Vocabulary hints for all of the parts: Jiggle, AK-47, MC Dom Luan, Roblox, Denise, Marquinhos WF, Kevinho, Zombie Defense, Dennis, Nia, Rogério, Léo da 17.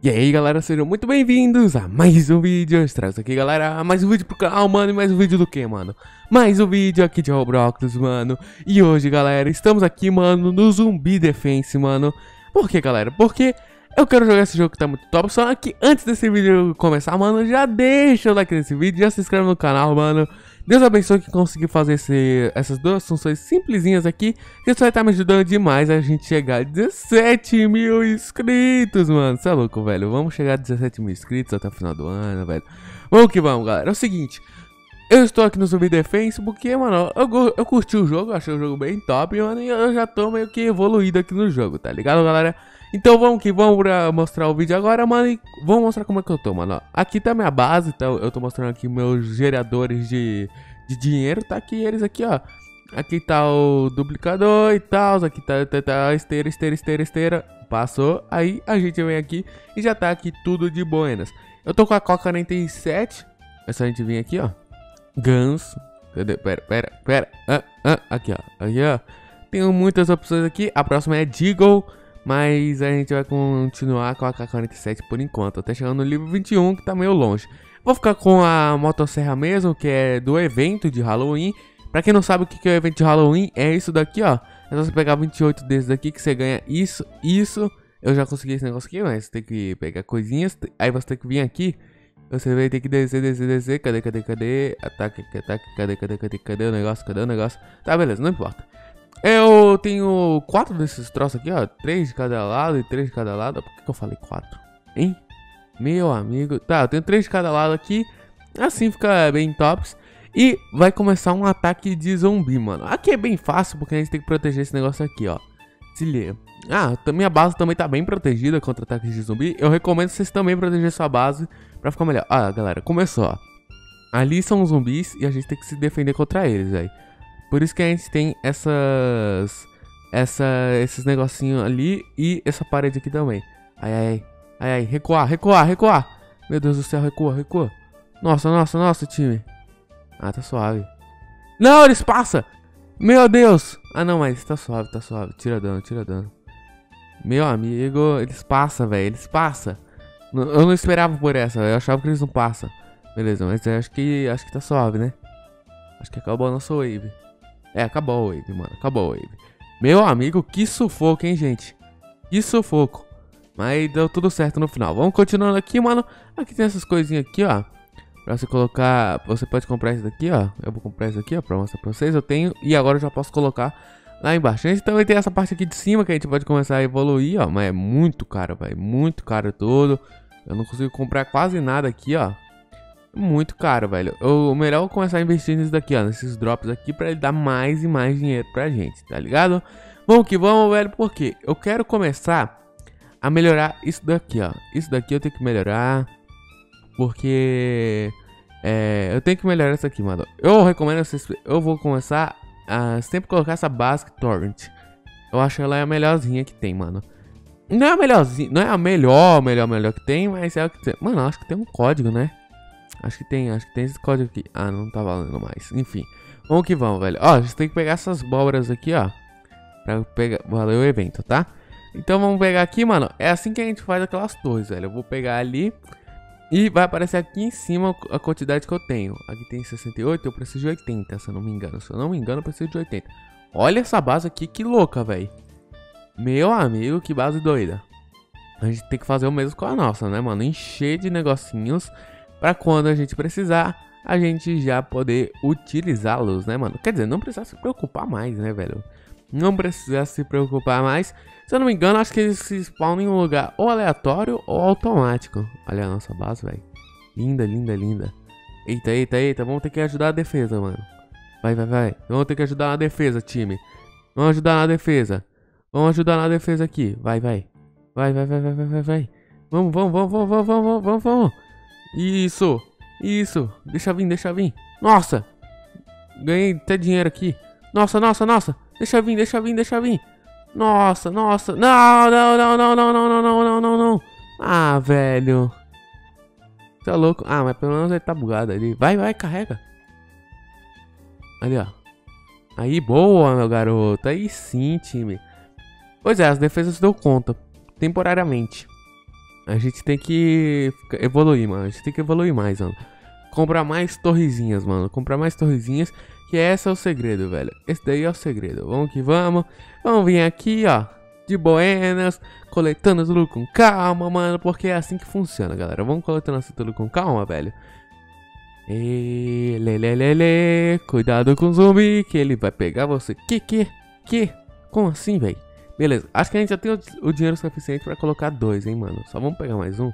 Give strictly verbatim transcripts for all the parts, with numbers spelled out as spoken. E aí galera, sejam muito bem-vindos a mais um vídeo. Eu trago aqui galera, mais um vídeo pro canal, mano. E mais um vídeo do que, mano? Mais um vídeo aqui de Roblox, mano. E hoje galera, estamos aqui, mano, no Zombie Defense, mano. Por que galera? Porque eu quero jogar esse jogo que tá muito top. Só que antes desse vídeo começar, mano, já deixa o like nesse vídeo, já se inscreve no canal, mano. Deus abençoe que consegui fazer esse, essas duas funções simplesinhas aqui. Isso vai estar me ajudando demais a gente chegar a dezessete mil inscritos, mano. Você é louco, velho. Vamos chegar a dezessete mil inscritos até o final do ano, velho. Vamos que vamos, galera. É o seguinte. Eu estou aqui no Zombie Defense porque, mano, eu, eu curti o jogo. Achei o jogo bem top, mano. E eu já tô meio que evoluído aqui no jogo, tá ligado, galera? Então vamos que vamos pra mostrar o vídeo agora, mano, e vamos mostrar como é que eu tô, mano. Aqui tá minha base, tá? Eu tô mostrando aqui meus geradores de, de dinheiro, tá aqui eles aqui, ó. Aqui tá o duplicador e tal, aqui tá, tá, tá esteira, esteira, esteira, esteira. Passou, aí a gente vem aqui e já tá aqui tudo de buenas. Eu tô com a A K quarenta e sete, é só a gente vir aqui, ó. Guns, cadê? Pera, pera, pera, ah, ah, aqui, ó, aqui, ó. Tenho muitas opções aqui, a próxima é Jiggle. Mas a gente vai continuar com a A K quarenta e sete por enquanto, até chegando no livro vinte e um, que tá meio longe. Vou ficar com a motosserra mesmo, que é do evento de Halloween. Pra quem não sabe o que é o evento de Halloween, é isso daqui, ó. É só você pegar vinte e oito desses daqui que você ganha isso, isso. Eu já consegui esse negócio aqui, mas você tem que pegar coisinhas. Aí você tem que vir aqui, você vai ter que descer, descer, descer. Cadê, cadê, cadê? Ataque, ataque, cadê, cadê, cadê, cadê o negócio, cadê o negócio? Tá, beleza, não importa. Eu tenho quatro desses troços aqui, ó. Três de cada lado e três de cada lado. Por que, que eu falei quatro? Hein? Meu amigo. Tá, eu tenho três de cada lado aqui. Assim fica bem tops. E vai começar um ataque de zumbi, mano. Aqui é bem fácil, porque a gente tem que proteger esse negócio aqui, ó. Se liga. Ah, minha base também tá bem protegida contra ataques de zumbi. Eu recomendo vocês também proteger sua base pra ficar melhor. Ah, galera, começou, ó. Ali são os zumbis e a gente tem que se defender contra eles, aí. Por isso que a gente tem essas, essa, esses negocinhos ali e essa parede aqui também. Ai, ai, ai, ai, recuar, recuar, recuar. Meu Deus do céu, recua, recua. Nossa, nossa, nossa, time. Ah, tá suave. Não, eles passam. Meu Deus. Ah, não, mas tá suave, tá suave. Tira dano, tira dano. Meu amigo, eles passam, velho, eles passam. Eu não esperava por essa, véio. Eu achava que eles não passam. Beleza, mas eu acho que, acho que tá suave, né? Acho que acabou a nossa wave. É, acabou o wave, mano. Acabou o wave. Meu amigo, que sufoco, hein, gente? Que sufoco. Mas deu tudo certo no final. Vamos continuando aqui, mano. Aqui tem essas coisinhas aqui, ó. Pra você colocar... Você pode comprar isso daqui, ó. Eu vou comprar isso aqui, ó. Pra mostrar pra vocês. Eu tenho. E agora eu já posso colocar lá embaixo. A gente também tem essa parte aqui de cima que a gente pode começar a evoluir, ó. Mas é muito caro, velho. Muito caro tudo. Eu não consigo comprar quase nada aqui, ó. Muito caro, velho. O melhor é começar a investir nisso daqui, ó. Nesses drops aqui, pra ele dar mais e mais dinheiro pra gente, tá ligado? Vamos que vamos, velho, porque eu quero começar a melhorar isso daqui, ó. Isso daqui eu tenho que melhorar. Porque... É... Eu tenho que melhorar isso aqui, mano. Eu recomendo vocês... Eu vou começar a sempre colocar essa Basic Torrent. Eu acho que ela é a melhorzinha que tem, mano. Não é a melhorzinha... Não é a melhor, melhor, melhor que tem, mas é o que tem. Mano, acho que tem um código, né? Acho que tem, acho que tem esse código aqui. Ah, não tá valendo mais. Enfim, vamos que vamos, velho. Ó, a gente tem que pegar essas abóboras aqui, ó. Pra pegar... Valeu o evento, tá? Então vamos pegar aqui, mano. É assim que a gente faz aquelas torres, velho. Eu vou pegar ali e vai aparecer aqui em cima a quantidade que eu tenho. Aqui tem sessenta e oito, eu preciso de oitenta, se eu não me engano. Se eu não me engano, eu preciso de oitenta. Olha essa base aqui, que louca, velho. Meu amigo, que base doida. A gente tem que fazer o mesmo com a nossa, né, mano? Encher de negocinhos pra quando a gente precisar, a gente já poder utilizá-los, né, mano? Quer dizer, não precisa se preocupar mais, né, velho? Não precisa se preocupar mais. Se eu não me engano, acho que eles se spawnam em um lugar ou aleatório ou automático. Olha a nossa base, velho. Linda, linda, linda. Eita, eita, eita. Vamos ter que ajudar a defesa, mano. Vai, vai, vai. Vamos ter que ajudar na defesa, time. Vamos ajudar na defesa. Vamos ajudar na defesa aqui. Vai, vai. Vai, vai, vai, vai, vai, vai, vai. Vamos, vamos, vamos, vamos, vamos, vamos, vamos, vamos. Isso, isso. Deixa vir, deixa vir. Nossa, ganhei até dinheiro aqui. Nossa, nossa, nossa. Deixa vir, deixa vir, deixa vir. Nossa, nossa. Não, não, não, não, não, não, não, não, não, não. Ah, velho. Tá louco. Ah, mas pelo menos ele tá bugado ali. Vai, vai, carrega. Ali, ó. Aí, boa, meu garoto. Aí sim, time. Pois é, as defesas dão conta. Temporariamente. A gente tem que evoluir, mano. A gente tem que evoluir mais, mano. Comprar mais torrezinhas, mano. Comprar mais torrezinhas. Que esse é o segredo, velho. Esse daí é o segredo. Vamos que vamos. Vamos vir aqui, ó. De boenas. Coletando tudo com calma, mano. Porque é assim que funciona, galera. Vamos coletando assim tudo com calma, velho. E... lê, lê, lê, lê. Cuidado com o zumbi, que ele vai pegar você. Que, que, que? Como assim, velho? Beleza, acho que a gente já tem o, o dinheiro suficiente pra colocar dois, hein, mano. Só vamos pegar mais um.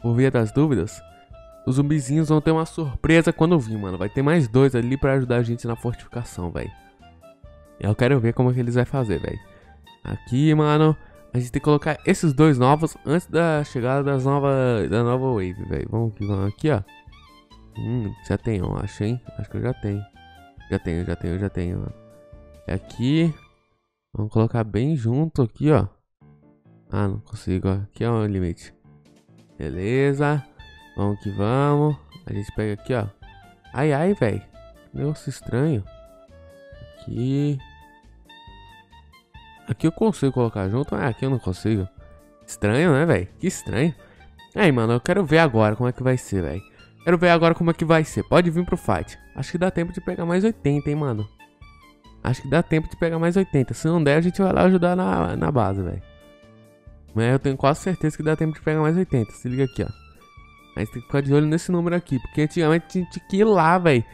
Por via das dúvidas, os zumbizinhos vão ter uma surpresa quando vir, mano. Vai ter mais dois ali pra ajudar a gente na fortificação, velho. Eu quero ver como é que eles vão fazer, velho. Aqui, mano, a gente tem que colocar esses dois novos antes da chegada das novas, da nova wave, velho. Vamos que vamos aqui, ó. Hum, já tem, eu acho, hein? Acho que eu já tenho. Já tenho, já tenho, já tenho, mano. E aqui... vamos colocar bem junto aqui, ó. Ah, não consigo, ó. Aqui é o limite. Beleza. Vamos que vamos. A gente pega aqui, ó. Ai, ai, velho. Negócio estranho. Aqui. Aqui eu consigo colocar junto, mas aqui eu não consigo. Estranho, né, velho? Que estranho. Aí, mano, eu quero ver agora como é que vai ser, velho. Quero ver agora como é que vai ser. Pode vir pro fight. Acho que dá tempo de pegar mais oitenta, hein, mano. Acho que dá tempo de pegar mais oitenta. Se não der, a gente vai lá ajudar na, na base, velho. Mas eu tenho quase certeza que dá tempo de pegar mais oitenta. Se liga aqui, ó. A gente tem que ficar de olho nesse número aqui. Porque antigamente a gente tinha que ir lá, velho,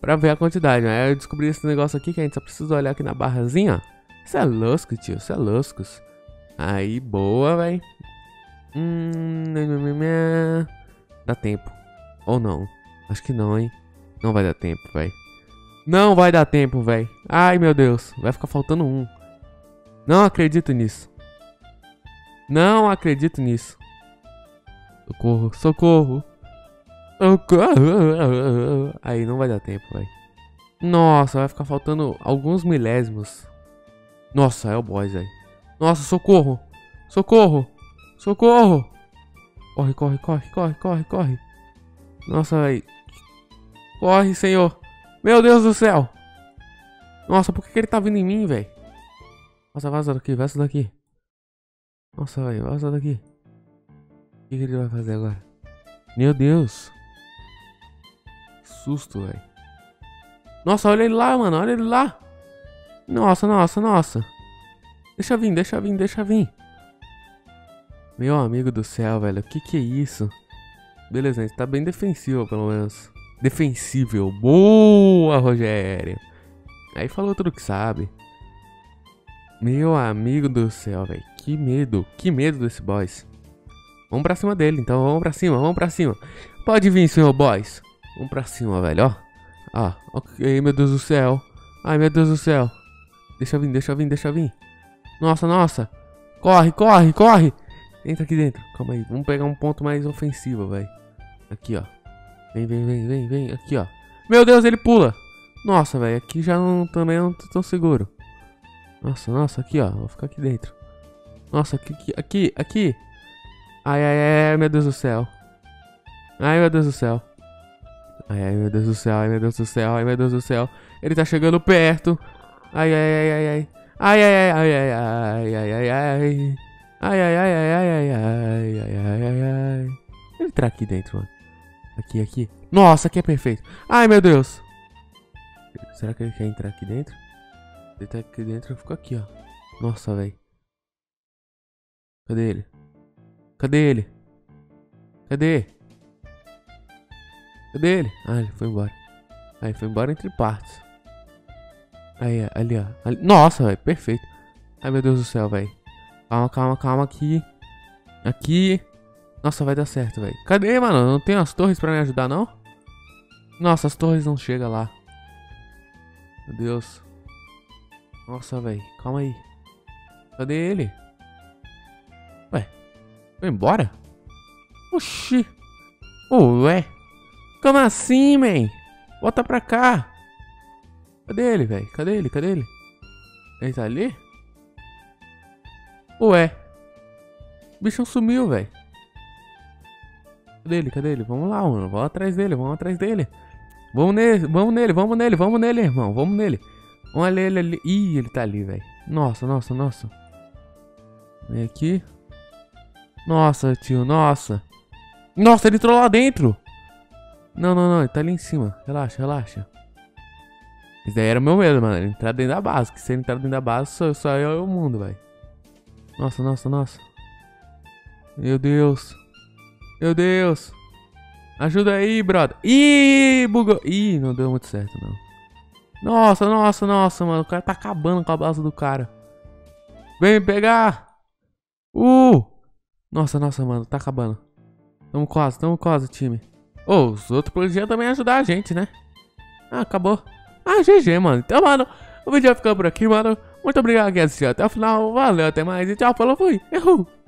pra ver a quantidade. Aí eu descobri esse negócio aqui que a gente só precisa olhar aqui na barrazinha, ó. Isso é lusco, tio. Isso é lusco. Aí, boa, velho. Hum... Dá tempo. Ou não. Acho que não, hein. Não vai dar tempo, velho. Não vai dar tempo, velho. Ai, meu Deus. Vai ficar faltando um. Não acredito nisso. Não acredito nisso. Socorro, socorro. Socorro. Aí, não vai dar tempo, velho. Nossa, vai ficar faltando alguns milésimos. Nossa, é o boss, velho. Nossa, socorro. Socorro. Socorro. Corre, corre, corre, corre, corre, corre. Nossa, velho. Corre, senhor. Meu Deus do céu! Nossa, por que, que ele tá vindo em mim, velho? Nossa, vaza daqui, vaza daqui. Nossa, velho, vaza daqui. O que, que ele vai fazer agora? Meu Deus! Susto, velho. Nossa, olha ele lá, mano, olha ele lá! Nossa, nossa, nossa! Deixa vir, deixa vir, deixa vir! Meu amigo do céu, velho, o que que é isso? Beleza, a gente tá bem defensivo, pelo menos. Defensível. Boa, Rogério. Aí falou tudo que sabe. Meu amigo do céu, velho. Que medo. Que medo desse boss. Vamos pra cima dele, então. Vamos pra cima, vamos pra cima. Pode vir, senhor boss. Vamos pra cima, velho, ó. Ó, ok, meu Deus do céu. Ai, meu Deus do céu. Deixa eu vir, deixa eu vir, deixa eu vir. Nossa, nossa. Corre, corre, corre. Entra aqui dentro. Calma aí. Vamos pegar um ponto mais ofensivo, velho. Aqui, ó. Vem, vem, vem, vem, vem. Aqui, ó. Meu Deus, ele pula. Nossa, velho. Aqui já não, também não tô tão seguro. Nossa, nossa. Aqui, ó. Vou ficar aqui dentro. Nossa, aqui, aqui, aqui. aqui. Ai, ai, ai, meu Deus do céu. Ai, meu Deus do céu. Ai, ai, meu Deus do céu. Ai, meu Deus do céu. Ai, meu Deus do céu. Ele tá chegando perto. Ai, ai, ai, ai, ai. Ai, ai, ai, ai, ai, ai, ai, ai. Ai, ai, ai, ai, ai, ai, ai, ai, ai. Ele tá aqui dentro, mano. Aqui, aqui. Nossa, aqui é perfeito. Ai, meu Deus. Será que ele quer entrar aqui dentro? Ele tá aqui dentro, eu fico aqui, ó. Nossa, velho. Cadê ele? Cadê ele? Cadê? Cadê ele? Ah, ele foi embora. Aí, foi embora entre partes. Aí, ali, ó. Ali. Nossa, velho, perfeito. Ai, meu Deus do céu, velho. Calma, calma, calma aqui. Aqui. Nossa, vai dar certo, velho. Cadê, mano? Não tem as torres pra me ajudar, não? Nossa, as torres não chegam lá. Meu Deus. Nossa, velho. Calma aí. Cadê ele? Ué. Foi embora? Oxi. Ué. Como assim, man? Volta pra cá. Cadê ele, velho? Cadê ele? Cadê ele? Ele tá ali? Ué. O bichão sumiu, velho. Cadê ele? Cadê ele? Vamos lá, mano. Vamos atrás dele, vamos atrás dele. Vamos nele, vamos nele, vamos nele, vamos nele, irmão. Vamos nele. Olha ele ali. Ih, ele tá ali, velho. Nossa, nossa, nossa. Vem aqui. Nossa, tio, nossa. Nossa, ele entrou lá dentro. Não, não, não, ele tá ali em cima. Relaxa, relaxa. Isso daí era o meu medo, mano. Entrar dentro da base. Que se ele entrar dentro da base, só, só eu e o mundo, velho. Nossa, nossa, nossa. Meu Deus. Meu Deus. Ajuda aí, brother. Ih, bugou. Ih, não deu muito certo, não. Nossa, nossa, nossa, mano. O cara tá acabando com a base do cara. Vem me pegar. Uh. Nossa, nossa, mano. Tá acabando. Tamo quase, tamo quase, time. Ô, oh, os outros podiam também ajudar a gente, né? Ah, acabou. Ah, G G, mano. Então, mano, o vídeo vai ficando por aqui, mano. Muito obrigado que assistiu até o final. Valeu, até mais. E tchau, falou, fui. Errou.